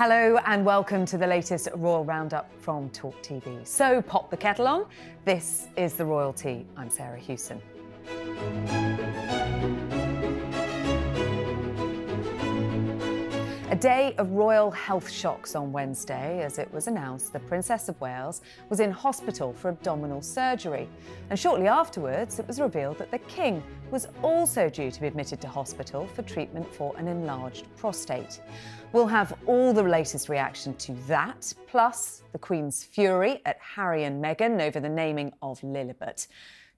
Hello and welcome to the latest Royal Roundup from TalkTV. So pop the kettle on. This is The Royalty. I'm Sarah Hewson. A day of royal health shocks on Wednesday as it was announced the Princess of Wales was in hospital for abdominal surgery. And shortly afterwards, it was revealed that the King was also due to be admitted to hospital for treatment for an enlarged prostate. We'll have all the latest reaction to that, plus the Queen's fury at Harry and Meghan over the naming of Lilibet.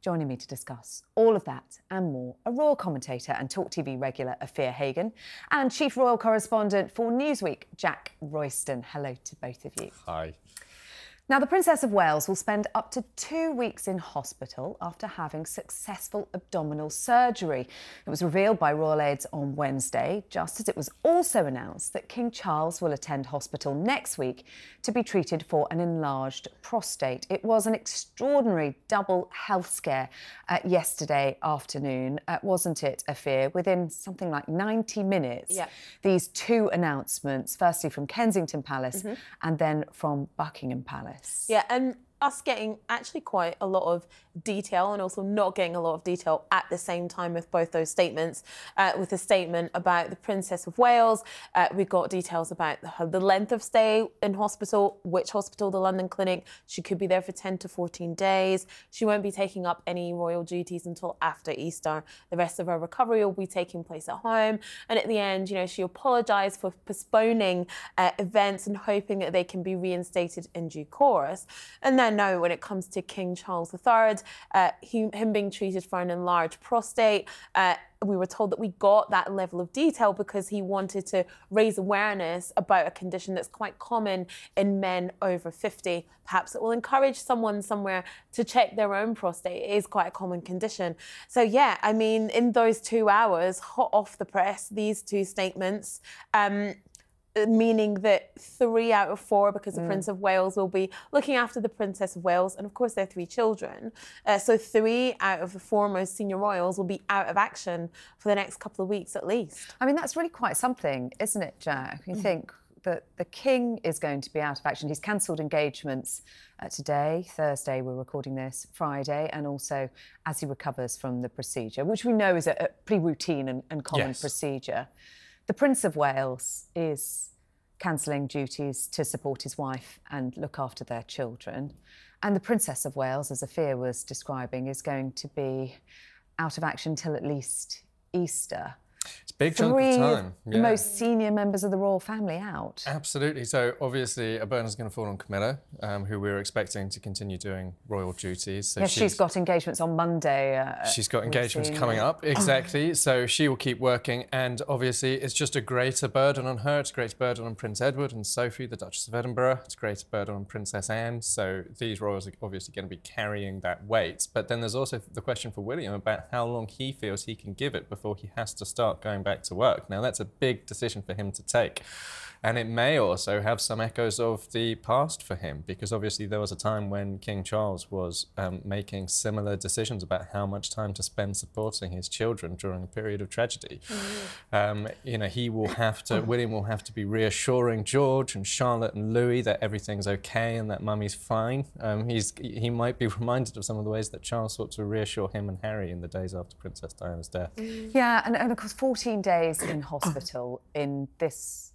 Joining me to discuss all of that and more are royal commentator and TalkTV regular Afua Hagan and chief royal correspondent for Newsweek, Jack Royston. Hello to both of you. Hi. Now, the Princess of Wales will spend up to 2 weeks in hospital after having successful abdominal surgery. It was revealed by royal aides on Wednesday, just as it was also announced that King Charles will attend hospital next week to be treated for an enlarged prostate. It was an extraordinary double health scare yesterday afternoon, wasn't it, Afua? Within something like 90 minutes, these two announcements, firstly from Kensington Palace and then from Buckingham Palace. Yeah, and us getting actually quite a lot of detail and also not getting a lot of detail at the same time with both those statements. With a statement about the Princess of Wales, we got details about the length of stay in hospital, which hospital, the London Clinic. She could be there for 10 to 14 days. She won't be taking up any royal duties until after Easter. The rest of her recovery will be taking place at home. And at the end, you know, she apologised for postponing events and hoping that they can be reinstated in due course. And then no, when it comes to King Charles III, him being treated for an enlarged prostate, we were told that we got that level of detail because he wanted to raise awareness about a condition that's quite common in men over 50. Perhaps it will encourage someone somewhere to check their own prostate. It is quite a common condition. So, yeah, I mean, in those 2 hours, hot off the press, these two statements, meaning that 3 out of 4, because the Prince of Wales will be looking after the Princess of Wales and, of course, their 3 children. So 3 out of the 4 most senior royals will be out of action for the next couple of weeks at least. I mean, that's really quite something, isn't it, Jack? You think that the King is going to be out of action. He's cancelled engagements today, Thursday, we're recording this, Friday, and also as he recovers from the procedure, which we know is a pretty routine and common procedure. The Prince of Wales is cancelling duties to support his wife and look after their children. And the Princess of Wales, as Afua was describing, is going to be out of action till at least Easter. It's a big chunk of time. Yeah. The most senior members of the royal family out. Absolutely. So, obviously, a burden's going to fall on Camilla, who we're expecting to continue doing royal duties. So yes, she's got engagements on Monday. She's got engagements coming up, exactly. So she will keep working. And, obviously, it's just a greater burden on her. It's a greater burden on Prince Edward and Sophie, the Duchess of Edinburgh. It's a greater burden on Princess Anne. So these royals are obviously going to be carrying that weight. But then there's also the question for William about how long he feels he can give it before he has to start going back to work. Now, that's a big decision for him to take. And it may also have some echoes of the past for him, because obviously there was a time when King Charles was making similar decisions about how much time to spend supporting his children during a period of tragedy. You know, he will have to, William will have to be reassuring George and Charlotte and Louis that everything's okay and that mummy's fine. He might be reminded of some of the ways that Charles sought to reassure him and Harry in the days after Princess Diana's death. Yeah, and of course, 14 days in hospital in this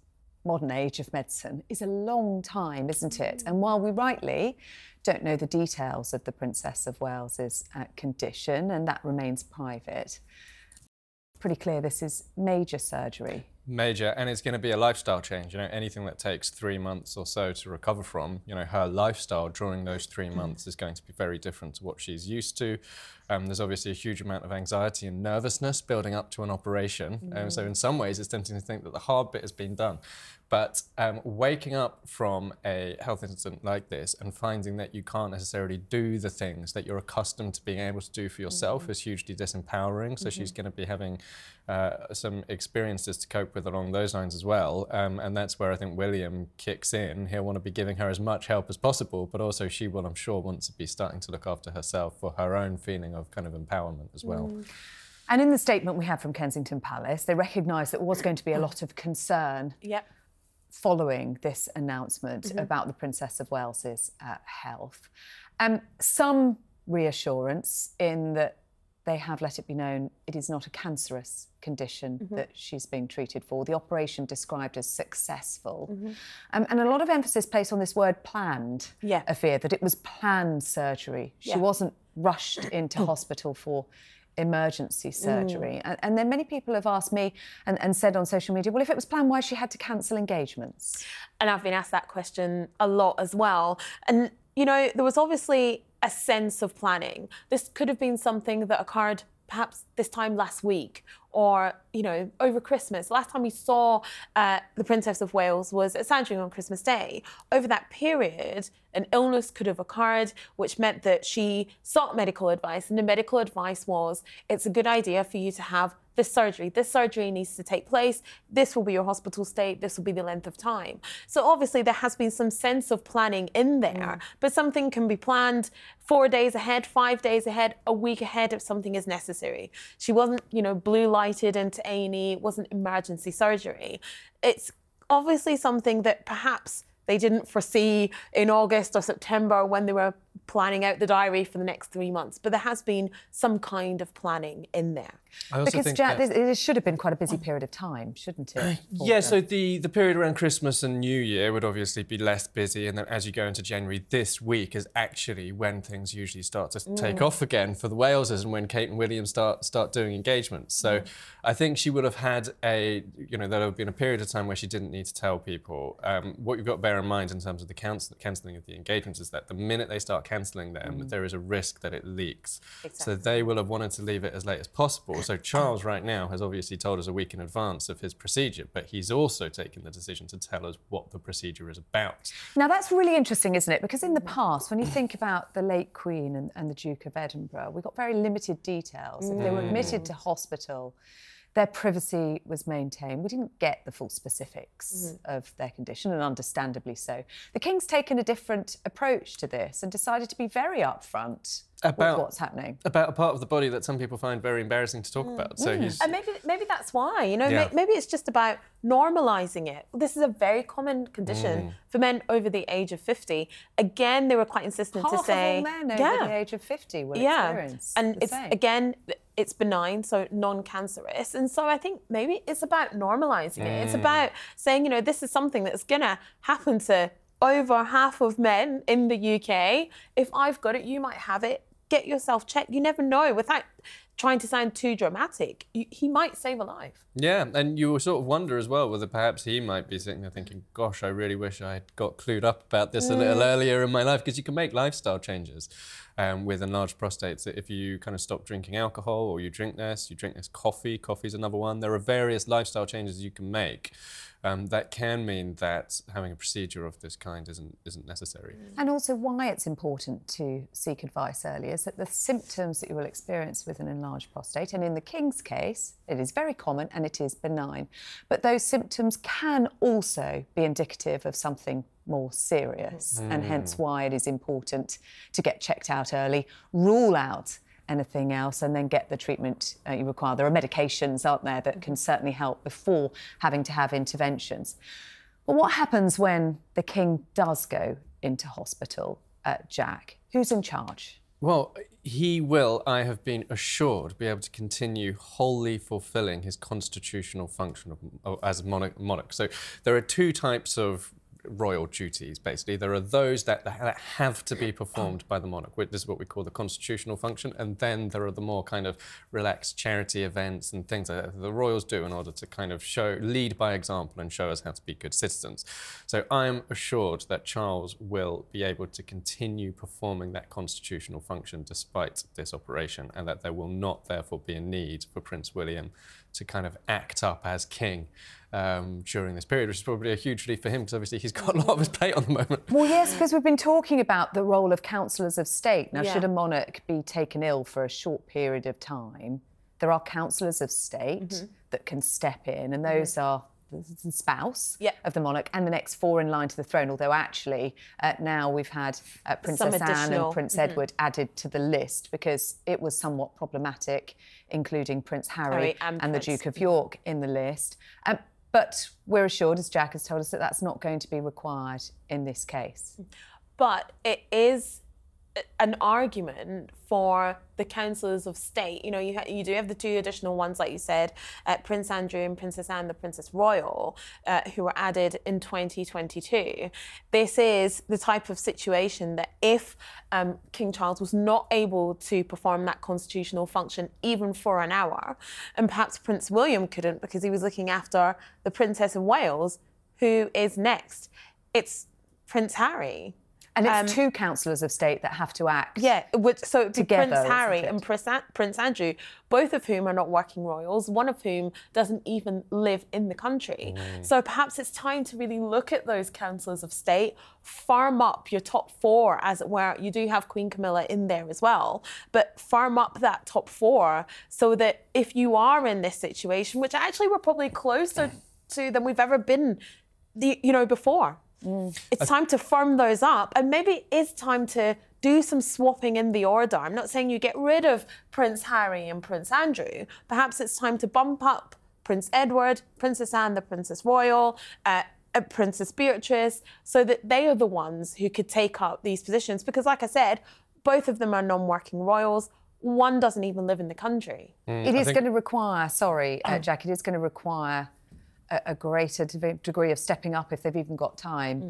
modern age of medicine is a long time, isn't it? And while we rightly don't know the details of the Princess of Wales's condition, and that remains private, pretty clear this is major surgery. Major, and it's going to be a lifestyle change. You know, anything that takes 3 months or so to recover from, you know, her lifestyle during those 3 months is going to be very different to what she's used to. There's obviously a huge amount of anxiety and nervousness building up to an operation. So in some ways, it's tempting to think that the hard bit has been done. But waking up from a health incident like this and finding that you can't necessarily do the things that you're accustomed to being able to do for yourself is hugely disempowering. So she's going to be having some experiences to cope with along those lines as well. And that's where I think William kicks in. He'll want to be giving her as much help as possible, but also she will, I'm sure, want to be starting to look after herself for her own feeling of kind of empowerment as well. And in the statement we have from Kensington Palace, they recognise that there was going to be a lot of concern following this announcement about the Princess of Wales's health. Some reassurance in that they have let it be known it is not a cancerous condition that she's being treated for. The operation described as successful. And a lot of emphasis placed on this word planned, a fear that it was planned surgery. She wasn't rushed into hospital for emergency surgery. And then many people have asked me and said on social media, well, if it was planned, why she had to cancel engagements? And I've been asked that question a lot as well. And, you know, there was obviously a sense of planning. This could have been something that occurred perhaps this time last week or, you know, over Christmas. The last time we saw the Princess of Wales was at Sandringham on Christmas Day. Over that period, an illness could have occurred, which meant that she sought medical advice, and the medical advice was, it's a good idea for you to have this surgery. This surgery needs to take place. This will be your hospital stay. This will be the length of time. So obviously there has been some sense of planning in there, but something can be planned 4 days ahead, 5 days ahead, a week ahead if something is necessary. She wasn't, you know, blue lighted into A&E. It wasn't emergency surgery. It's obviously something that perhaps they didn't foresee in August or September when they were planning out the diary for the next 3 months. But there has been some kind of planning in there. I also think Jack, this should have been quite a busy period of time, shouldn't it? Yeah, so the period around Christmas and New Year would obviously be less busy. And then as you go into January, this week is actually when things usually start to take off again for the Waleses and when Kate and William start doing engagements. So I think she would have had a, you know, there would have been a period of time where she didn't need to tell people. What you've got to bear in mind in terms of the cancelling of the engagements is that the minute they start cancelling them, there is a risk that it leaks. Exactly. So they will have wanted to leave it as late as possible. So Charles right now has obviously told us a week in advance of his procedure, but he's also taken the decision to tell us what the procedure is about. Now, that's really interesting, isn't it? Because in the past, when you think about the late Queen and the Duke of Edinburgh, we got very limited details. If they were admitted to hospital, their privacy was maintained. We didn't get the full specifics of their condition, and understandably so. The King's taken a different approach to this and decided to be very upfront about what's happening. About a part of the body that some people find very embarrassing to talk about. So he's... And maybe that's why, you know, maybe it's just about normalising it. This is a very common condition for men over the age of 50. Again, they were quite insistent to say... Half of all men over the age of 50 will experience and it's same. Again, it's benign, so non-cancerous. And so I think maybe it's about normalising it. It's about saying, you know, this is something that's going to happen to over half of men in the UK. If I've got it, you might have it. Get yourself checked. You never know. Without trying to sound too dramatic, he might save a life. Yeah, and you sort of wonder as well whether perhaps he might be sitting there thinking, gosh, I really wish I had got clued up about this a little earlier in my life, because you can make lifestyle changes with enlarged prostates. If you kind of stop drinking alcohol or you drink less coffee, coffee's another one. There are various lifestyle changes you can make. That can mean that having a procedure of this kind isn't necessary. And also why it's important to seek advice early is that the symptoms that you will experience with an enlarged prostate, and in the King's case, it is very common and it is benign, but those symptoms can also be indicative of something more serious, and hence why it is important to get checked out early, rule out anything else, and then get the treatment you require. There are medications, aren't there, that can certainly help before having to have interventions. But what happens when the King does go into hospital, Jack? Who's in charge? Well, he will, I have been assured, be able to continue wholly fulfilling his constitutional function as monarch. So there are two types of royal duties, basically. There are those that have to be performed by the monarch. This is what we call the constitutional function. And then there are the more kind of relaxed charity events and things that the royals do in order to kind of lead by example and show us how to be good citizens. So I'm assured that Charles will be able to continue performing that constitutional function despite this operation, and that there will not therefore be a need for Prince William to kind of act up as king during this period, which is probably a huge relief for him, because obviously he's got a lot of his plate on the moment. Well, yes, because we've been talking about the role of councillors of state. Now, should a monarch be taken ill for a short period of time, there are councillors of state that can step in, and those are the spouse of the monarch and the next four in line to the throne, although actually now we've had Princess Anne and Prince Edward added to the list, because it was somewhat problematic, including Prince Harry and the Duke of York in the list. But we're assured, as Jack has told us, that that's not going to be required in this case. But it is an argument for the councillors of state. You know, you do have the two additional ones, like you said, Prince Andrew and Princess Anne, the Princess Royal, who were added in 2022. This is the type of situation that if King Charles was not able to perform that constitutional function even for an hour, and perhaps Prince William couldn't because he was looking after the Princess of Wales, who is next? It's Prince Harry. And it's two councillors of state that have to act. Yeah, so it'd be together, Prince Harry and Prince Andrew, both of whom are not working royals, one of whom doesn't even live in the country. So perhaps it's time to really look at those councillors of state, farm up your top four, as it were. You do have Queen Camilla in there as well, but farm up that top four so that if you are in this situation, which actually we're probably closer to than we've ever been, you know, before. It's time to firm those up, and maybe it is time to do some swapping in the order. I'm not saying you get rid of Prince Harry and Prince Andrew. Perhaps it's time to bump up Prince Edward, Princess Anne, the Princess Royal, Princess Beatrice, so that they are the ones who could take up these positions. Because, like I said, both of them are non-working royals. One doesn't even live in the country. It is going to require, Jack, it is going to require a greater degree of stepping up, if they've even got time,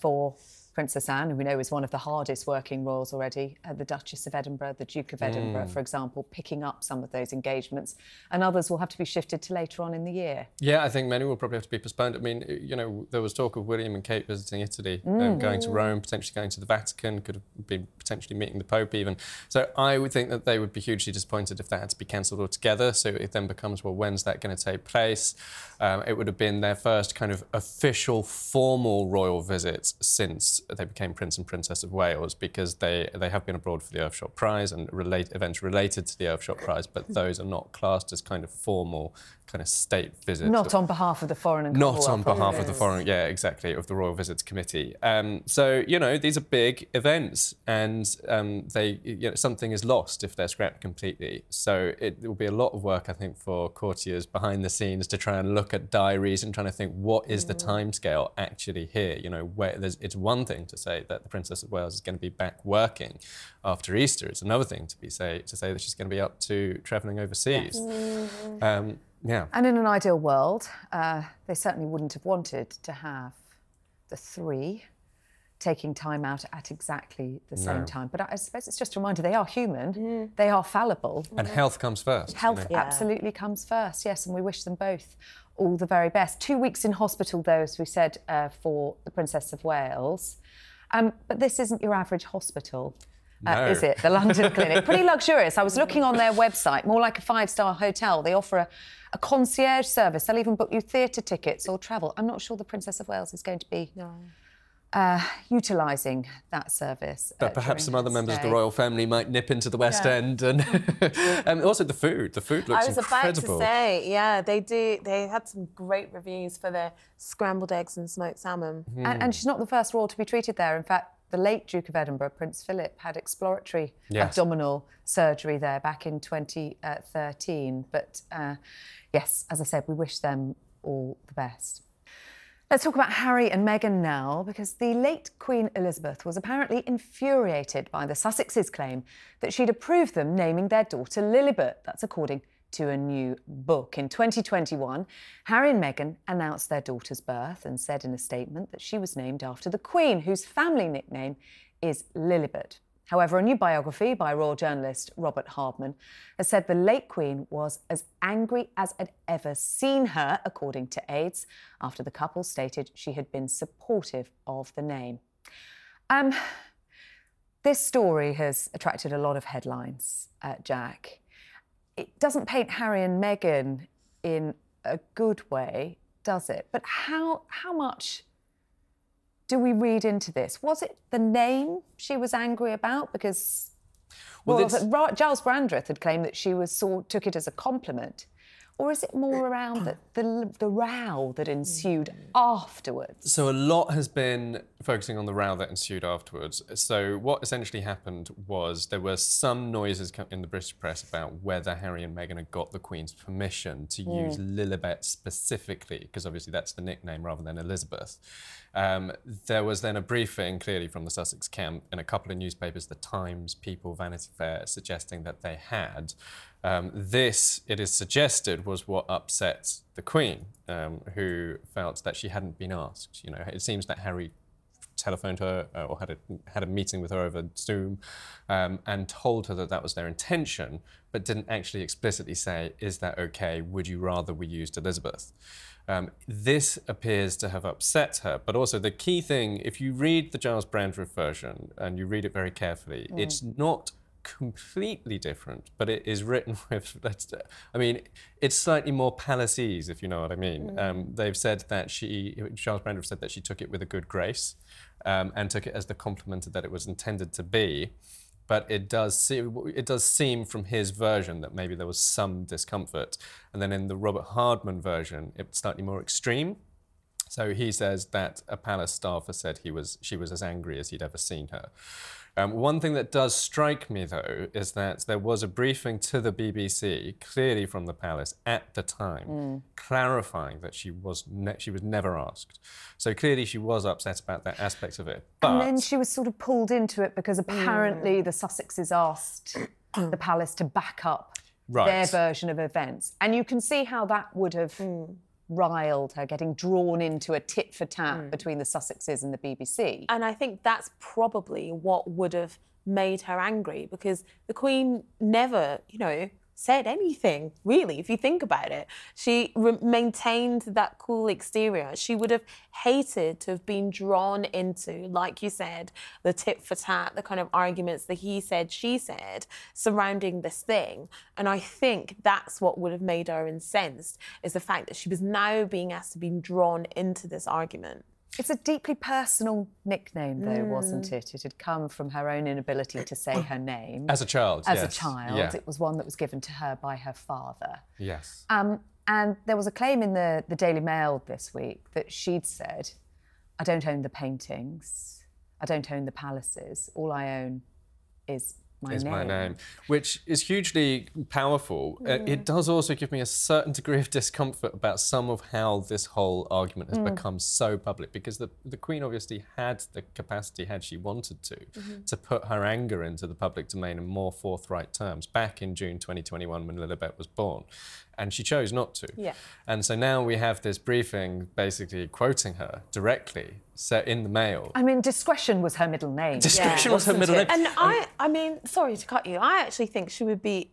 for Princess Anne, who we know is one of the hardest working royals already, the Duchess of Edinburgh, the Duke of Edinburgh, for example, picking up some of those engagements, and others will have to be shifted to later on in the year. Yeah, I think many will probably have to be postponed. I mean, you know, there was talk of William and Kate visiting Italy, going to Rome, potentially going to the Vatican, could have been potentially meeting the Pope even. So I would think that they would be hugely disappointed if that had to be cancelled altogether. So it then becomes, well, when's that going to take place? It would have been their first kind of official, formal royal visit since they became Prince and Princess of Wales, because they have been abroad for the Earthshot Prize and events related to the Earthshot Prize, but those are not classed as kind of formal kind of state visits. Not on behalf of the Foreign and Commonwealth. Not on behalf of the Foreign, yeah, exactly, of the Royal Visits Committee. So, you know, these are big events, and you know, something is lost if they're scrapped completely. So it will be a lot of work, I think, for courtiers behind the scenes to try and look at diaries and trying to think, what is the timescale actually here? You know, where it's one thing to say that the Princess of Wales is going to be back working after Easter. It's another thing to say that she's going to be up to travelling overseas. Yeah. And in an ideal world, they certainly wouldn't have wanted to have the three taking time out at exactly the same time. But I suppose it's just a reminder, they are human, they are fallible. And health comes first. Health absolutely comes first, yes, and we wish them both all the very best. 2 weeks in hospital, though, as we said, for the Princess of Wales. But this isn't your average hospital. Is it? The London Clinic. Pretty luxurious. I was looking on their website, more like a five-star hotel. They offer a concierge service. They'll even book you theatre tickets or travel. I'm not sure the Princess of Wales is going to be utilising that service. But perhaps some other members of the royal family might nip into the West End. And also the food. The food looks incredible. I was about to say, yeah, they do. They had some great reviews for their scrambled eggs and smoked salmon. And she's not the first royal to be treated there. In fact, the late Duke of Edinburgh, Prince Philip, had exploratory abdominal surgery there back in 2013. But yes, as I said, we wish them all the best. Let's talk about Harry and Meghan now, because the late Queen Elizabeth was apparently infuriated by the Sussexes' claim that she'd approved them naming their daughter Lilibet. That's according to a new book. In 2021, Harry and Meghan announced their daughter's birth and said in a statement that she was named after the Queen, whose family nickname is Lilibet. However, a new biography by royal journalist Robert Hardman has said the late Queen was as angry as had ever seen her, according to aides, after the couple stated she had been supportive of the name. This story has attracted a lot of headlines, Jack. It doesn't paint Harry and Meghan in a good way, does it? But how much do we read into this? Was it the name she was angry about? Because Giles Brandreth had claimed that she took it as a compliment. Or is it more around the row that ensued afterwards? So a lot has been focusing on the row that ensued afterwards. So what essentially happened was there were some noises in the British press about whether Harry and Meghan had got the Queen's permission to use Lilibet specifically, because obviously that's the nickname rather than Elizabeth. There was then a briefing, clearly from the Sussex camp, in a couple of newspapers, The Times, People, Vanity Fair, suggesting that they had. This, it is suggested, was what upset the Queen, who felt that she hadn't been asked. You know, it seems that Harry telephoned her or had a meeting with her over Zoom and told her that that was their intention, but didn't actually explicitly say, is that okay? Would you rather we used Elizabeth? This appears to have upset her, but also the key thing, if you read the Giles Brandreth version and you read it very carefully, it's not completely different, but it is written with, I mean, it's slightly more Palacese, if you know what I mean. They've said that Charles Brandreth said that she took it with a good grace and took it as the compliment that it was intended to be. But it does seem from his version that maybe there was some discomfort. And then in the Robert Hardman version, it's slightly more extreme. So he says that a palace staffer said she was as angry as he'd ever seen her. One thing that does strike me, though, is that there was a briefing to the BBC, clearly from the palace at the time, clarifying that she was never asked. So clearly she was upset about that aspect of it. But... And then she was sort of pulled into it because apparently the Sussexes asked the palace to back up their version of events. And you can see how that would have... riled her, getting drawn into a tit-for-tat between the Sussexes and the BBC. And I think that's probably what would have made her angry, because the Queen never, you know, said anything, really, if you think about it. She maintained that cool exterior. She would have hated to have been drawn into, like you said, the tit-for-tat, the kind of arguments that he said, she said, surrounding this thing. And I think that's what would have made her incensed, is the fact that she was now being asked to be drawn into this argument. It's a deeply personal nickname, though, wasn't it? It had come from her own inability to say her name. As a child, As a child, it was one that was given to her by her father. Yes. And there was a claim in the Daily Mail this week that she'd said, I don't own the paintings, I don't own the palaces, all I own is... my name, which is hugely powerful. It does also give me a certain degree of discomfort about some of how this whole argument has become so public, because the Queen obviously had the capacity, had she wanted to put her anger into the public domain in more forthright terms back in June 2021 when Lilibet was born. And she chose not to. Yeah. And so now we have this briefing basically quoting her directly, so in the Mail. I mean, discretion was her middle name. Discretion was her middle name. And I mean, sorry to cut you, I actually think she would be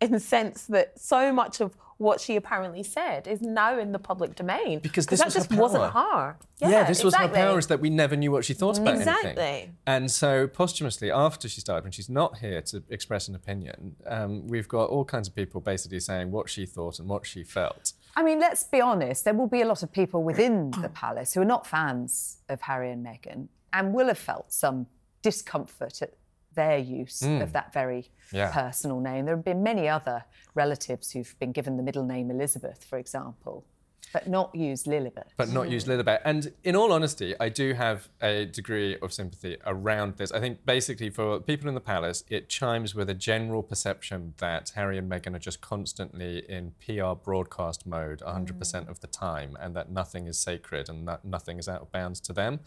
incensed that so much of what she apparently said is now in the public domain. Because this was her power. That just wasn't her. Yeah, this was her power, is that we never knew what she thought about anything. And so posthumously, after she's died, when she's not here to express an opinion, we've got all kinds of people basically saying what she thought and what she felt. I mean, let's be honest, there will be a lot of people within the palace who are not fans of Harry and Meghan and will have felt some discomfort at their use of that very personal name. There have been many other relatives who've been given the middle name Elizabeth, for example, but not used Lilibet. But not used Lilibet. And in all honesty, I do have a degree of sympathy around this. I think basically for people in the palace, it chimes with a general perception that Harry and Meghan are just constantly in PR broadcast mode 100% of the time, and that nothing is sacred and that nothing is out of bounds to them.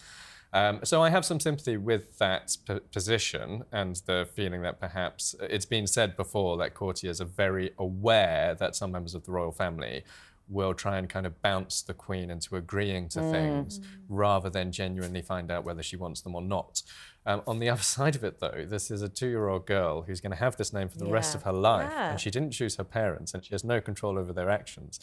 So I have some sympathy with that position and the feeling that perhaps it's been said before that courtiers are very aware that some members of the royal family will try and kind of bounce the Queen into agreeing to things rather than genuinely find out whether she wants them or not. On the other side of it, though, this is a 2-year-old girl who's going to have this name for the rest of her life, and she didn't choose her parents, and she has no control over their actions.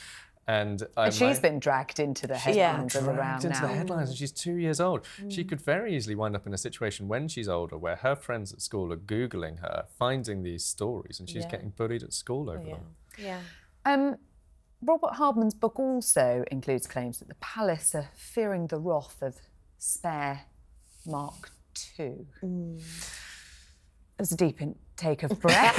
And she's been dragged into the headlines of the round now. Into the headlines, and she's 2 years old. She could very easily wind up in a situation when she's older where her friends at school are Googling her, finding these stories, and she's getting bullied at school over them. Yeah. Robert Hardman's book also includes claims that the palace are fearing the wrath of Spare Mark II. That was a deep intake of breath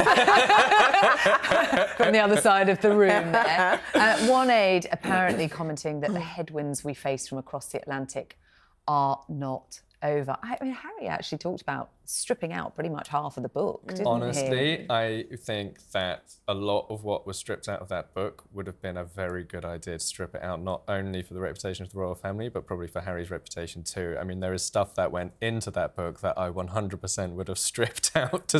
from the other side of the room there. One aide apparently commenting that the headwinds we face from across the Atlantic are not over. I mean, Harry actually talked about stripping out pretty much half of the book, didn't he? Honestly, I think that a lot of what was stripped out of that book would have been a very good idea to strip it out, not only for the reputation of the royal family, but probably for Harry's reputation too. I mean, there is stuff that went into that book that I 100% would have stripped out to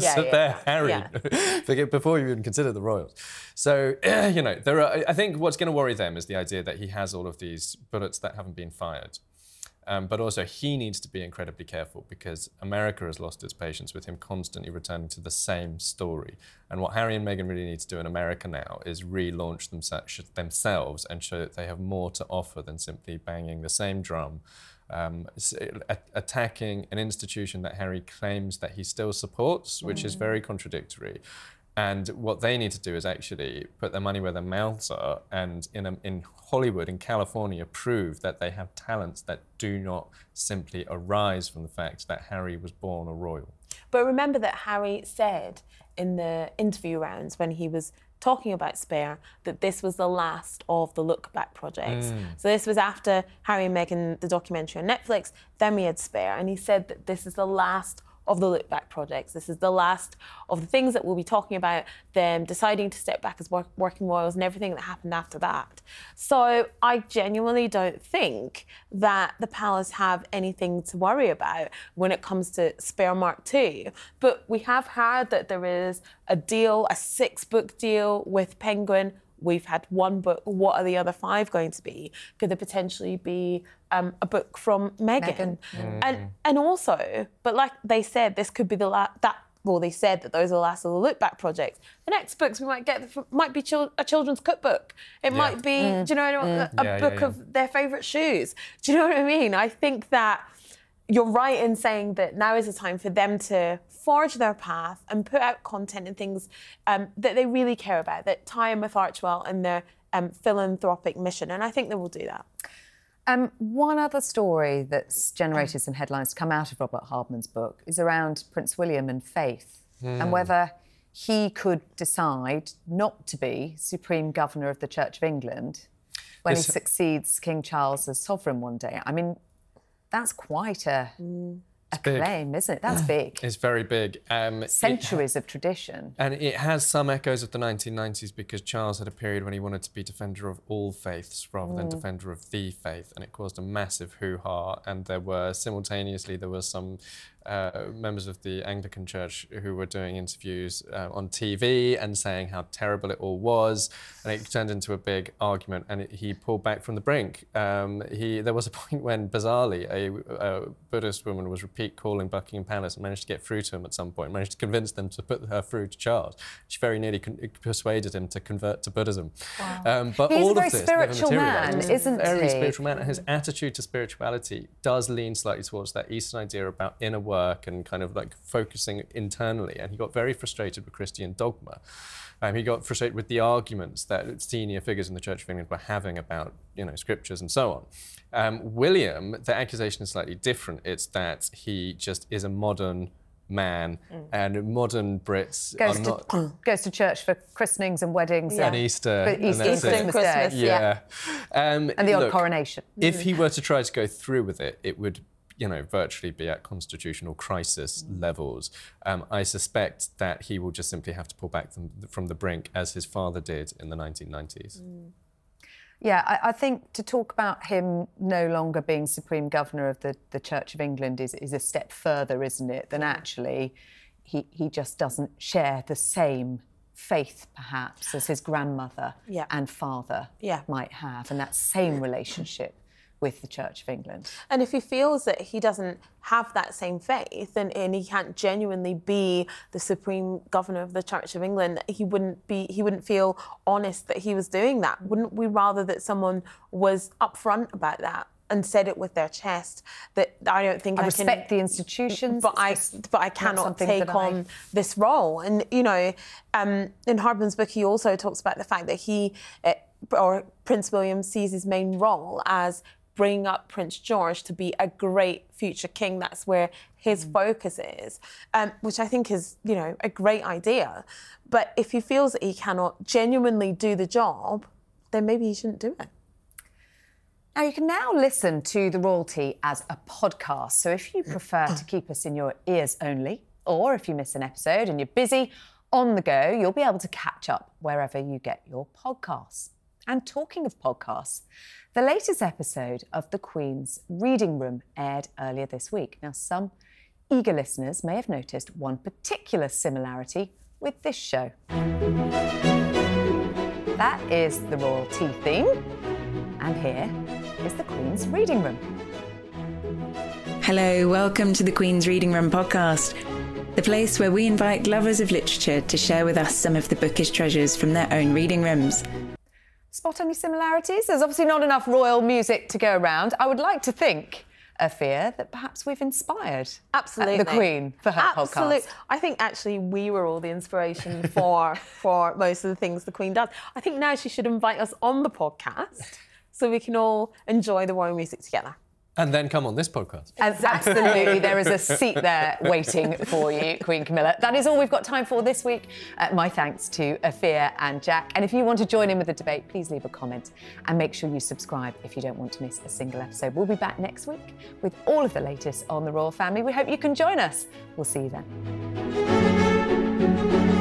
Harry. Yeah. Before you even consider the royals. So, you know, there are, I think what's going to worry them is the idea that he has all of these bullets that haven't been fired. But also, he needs to be incredibly careful because America has lost its patience with him constantly returning to the same story. And what Harry and Meghan really need to do in America now is relaunch themselves and show that they have more to offer than simply banging the same drum, attacking an institution that Harry claims that he still supports, which is very contradictory. And what they need to do is actually put their money where their mouths are and in Hollywood, in California, prove that they have talents that do not simply arise from the fact that Harry was born a royal. But remember that Harry said in the interview rounds when he was talking about Spare that this was the last of the Look Back projects. So this was after Harry and Meghan, the documentary on Netflix, then we had Spare, and he said that this is the last of the Look Back projects. This is the last of the things that we'll be talking about, them deciding to step back as working royals and everything that happened after that. So I genuinely don't think that the palace have anything to worry about when it comes to Spare Mark II. But we have heard that there is a deal, a 6-book deal with Penguin. We've had 1 book. What are the other 5 going to be? Could there potentially be a book from Meghan? And also, but like they said, this could be the last. Well, they said that those are the last of the Look Back projects. The next books we might get might be a children's cookbook. It might be, do you know, a book of their favourite shoes. Do you know what I mean? I think that you're right in saying that now is the time for them to forge their path and put out content and things that they really care about, that tie in with Archewell and their philanthropic mission. And I think they will do that. One other story that's generated some headlines to come out of Robert Hardman's book is around Prince William and faith and whether he could decide not to be Supreme Governor of the Church of England when he succeeds King Charles as sovereign one day. I mean, that's quite a claim, isn't it? That's big. It's very big. Centuries of tradition. And it has some echoes of the 1990s because Charles had a period when he wanted to be defender of all faiths rather than defender of the faith, and it caused a massive hoo-ha. And there were, simultaneously, there were some members of the Anglican Church who were doing interviews on TV and saying how terrible it all was, and it turned into a big argument, and he pulled back from the brink. There was a point when, bizarrely, a Buddhist woman was repeat calling Buckingham Palace and managed to get through to him at some point, managed to convince them to put her through to Charles. She very nearly persuaded him to convert to Buddhism. Wow. But he's all a very of this, spiritual man, isn't he? Very spiritual man, and his attitude to spirituality does lean slightly towards that Eastern idea about inner work and kind of like focusing internally, and he got very frustrated with Christian dogma. He got frustrated with the arguments that senior figures in the Church of England were having about, you know, scriptures and so on. William, the accusation is slightly different. It's that he just is a modern man, and modern Brits goes to church for christenings and weddings and Easter, and Christmas, and the odd coronation. If he were to try to go through with it, it would, you know, virtually be at constitutional crisis levels. I suspect that he will just simply have to pull back from the brink, as his father did in the 1990s. Yeah, I think to talk about him no longer being Supreme Governor of the Church of England is a step further, isn't it, than actually he just doesn't share the same faith, perhaps, as his grandmother and father might have, and that same relationship with the Church of England. And if he feels that he doesn't have that same faith and he can't genuinely be the Supreme Governor of the Church of England, he wouldn't feel honest that he was doing that. Wouldn't we rather that someone was upfront about that and said it with their chest, that I don't think I can respect the institutions, but I cannot take on this role? And, you know, in Hardman's book, he also talks about the fact that Prince William sees his main role as bring up Prince George to be a great future king. That's where his focus is, which I think is, you know, a great idea. But if he feels that he cannot genuinely do the job, then maybe he shouldn't do it. Now, you can now listen to The Royalty as a podcast. So if you prefer to keep us in your ears only, or if you miss an episode and you're busy on the go, you'll be able to catch up wherever you get your podcasts. And talking of podcasts, the latest episode of The Queen's Reading Room aired earlier this week. Now, some eager listeners may have noticed one particular similarity with this show. That is the royalty theme. And here is The Queen's Reading Room. Hello, welcome to The Queen's Reading Room podcast, the place where we invite lovers of literature to share with us some of the bookish treasures from their own reading rooms. Spot any similarities? There's obviously not enough royal music to go around. I would like to think, Afua, that perhaps we've inspired the Queen for her podcast. I think actually we were all the inspiration for, most of the things the Queen does. I think now she should invite us on the podcast so we can all enjoy the royal music together. And then come on this podcast. Absolutely. There is a seat there waiting for you, Queen Camilla. That is all we've got time for this week. My thanks to Afua and Jack. And if you want to join in with the debate, please leave a comment and make sure you subscribe if you don't want to miss a single episode. We'll be back next week with all of the latest on the royal family. We hope you can join us. We'll see you then.